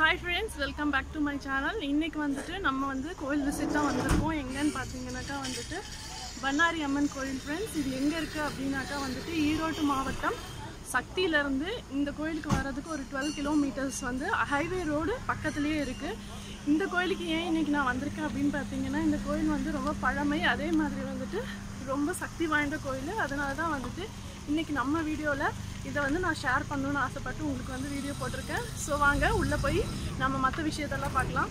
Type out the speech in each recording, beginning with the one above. Hi friends, welcome back to my channel. Today we will visit the Bannari Amman Koil. Friends, this is Erode Mavattam Sakthi. This koil is 12 kilometers from the highway road. This koil is a very I share this video with you. So, let's go and see the video.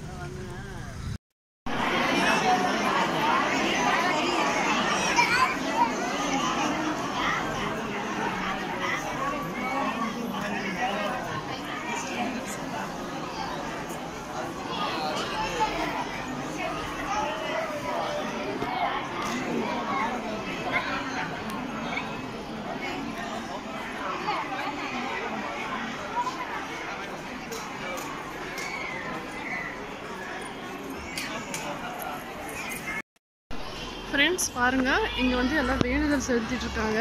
Friends, பாருங்க இங்க எல்லாம் வேண்டுதல் செலுத்திட்டு இருக்காங்க.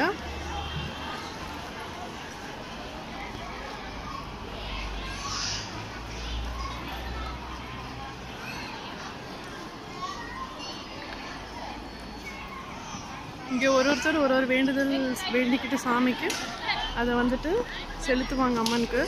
இங்க ஒவ்வொருத்தர் ஒவ்வொரு வேண்டுதல் வேண்டிக்கிட்டு சாமிக்கு அத வந்துட்டு செலுத்துவாங்க அம்மனுக்கு.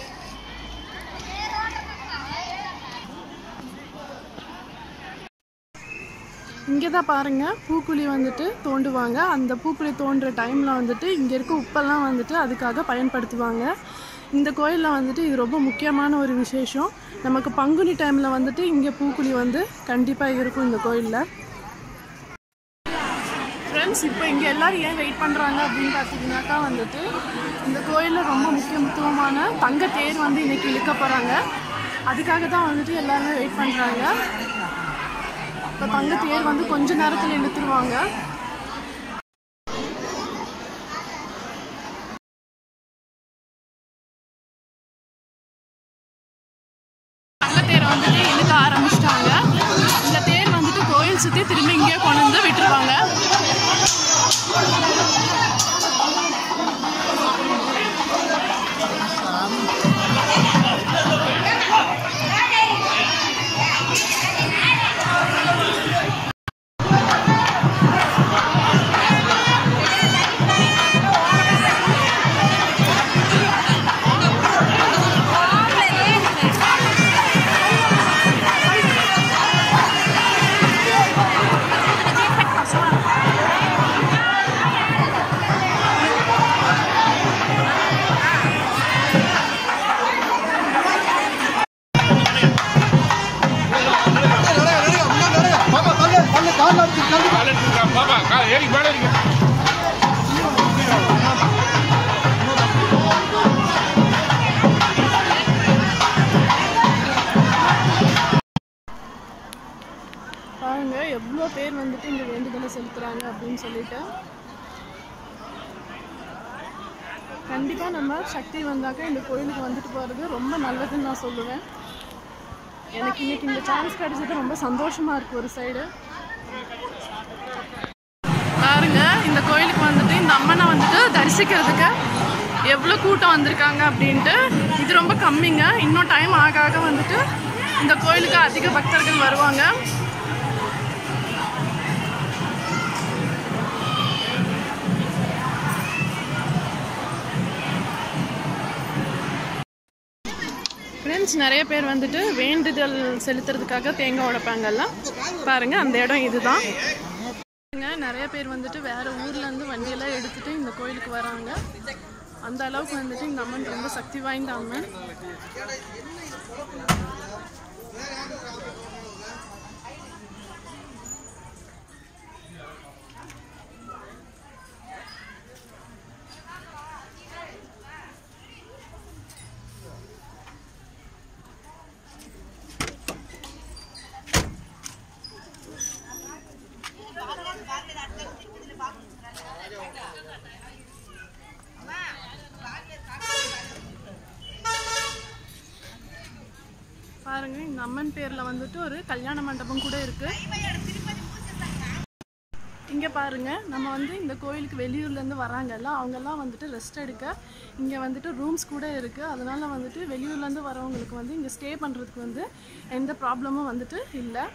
இங்க தான் பாருங்க பூக்குழி வந்துட்டு தோண்டுவாங்க அந்த பூக்குழி தோன்ற டைம்ல வந்துட்டு இங்க இருக்க உப்பெல்லாம் வந்துட்டு அதுக்காக பயன்படுத்துவாங்க இந்த கோயில்ல வந்துட்டு இது ரொம்ப முக்கியமான ஒரு விசேஷம் நமக்கு பங்குனி டைம்ல வந்துட்டு இங்க பூக்குழி வந்து கண்டிப்பா இருக்கும் இந்த கோயில்ல फ्रेंड्स இப்போ இங்க எல்லாரும் ஏன் வெயிட் பண்றாங்க அப்படினு பார்த்தீங்கன்னாக்கா வந்துட்டு இந்த கோயில்ல ரொம்ப முக்கியமான தங்க தேர் வந்து இன்னைக்கு இழுக்க போறாங்க அதுக்காக தான் வந்துட்டு எல்லாரும் வெயிட் பண்றாங்க But the தேர் வந்து கொஞ்ச நேரத்துல இழுத்துருவாங்க அந்த தேர் வந்து இழுக்க ஆரம்பிச்சிட்டாங்க இந்த தேர் வந்து கோயில் சுத்தி திரும்ப இங்கே கொண்டு வந்து விட்டுருவாங்க பேர் வந்துட்டு இந்த வேண்டுதலை செலுத்துறாங்க அப்படினு சொல்லிட்டு கண்டிப்பா நம்ம சக்தி வந்தாக்க இந்த கோயிலுக்கு வந்துட்டு போறது ரொம்ப நல்லதுன்னு நான் சொல்லுவேன் எனக்கு இன்னைக்கு இந்த சான்ஸ் கிடைச்சது ரொம்ப சந்தோஷமா இருக்கு ஒரு சைடு பாருங்க இந்த கோயிலுக்கு வந்துட்டு இந்த அம்மனை வந்துட்டு தரிசிக்கிறதுக்கு எவ்வளவு கூட்டம் வந்திருக்காங்க அப்படினு இது ரொம்ப கம்மிங்க இன்னும் டைம் ஆக ஆக வந்துட்டு இந்த கோயிலுக்கு அதிக பக்தர்கள் வருவாங்க Friends, நிறைய பேர் வந்துட்டு வேண்டுதல் செலுத்துறதுக்காக தேங்காய் உடைப்பாங்கல்ல பாருங்க அந்த இடம் இதுதான் நிறைய பேர் வந்துட்டு வேற ஊர்ல இருந்து வண்டியெல்லாம் எடுத்துட்டு இந்த கோயிலுக்கு வராங்க அந்த அளவுக்கு வந்துட்டு இந்த அம்மன் ரொம்ப சக்தி வாய்ந்த அம்மன் பாருங்க இந்த அம்மன் பேர்ல வந்துட்டு ஒரு கல்யாண மண்டபம் கூட இருக்கு இங்க பாருங்க நம்ம வந்து இந்த கோயிலுக்கு வெளியூர்ல இருந்து வராங்கல்ல அவங்கலாம் வந்துட்டு ரெஸ்ட் எடுக்க இங்க வந்துட்டு ரூம்ஸ் கூட இருக்கு அதனால வந்துட்டு வெளியூர்ல இருந்து வரவங்களுக்கு வந்து இங்க ஸ்டே பண்றதுக்கு வந்து எந்த ப்ராப்ளமும் வந்துட்டு இல்ல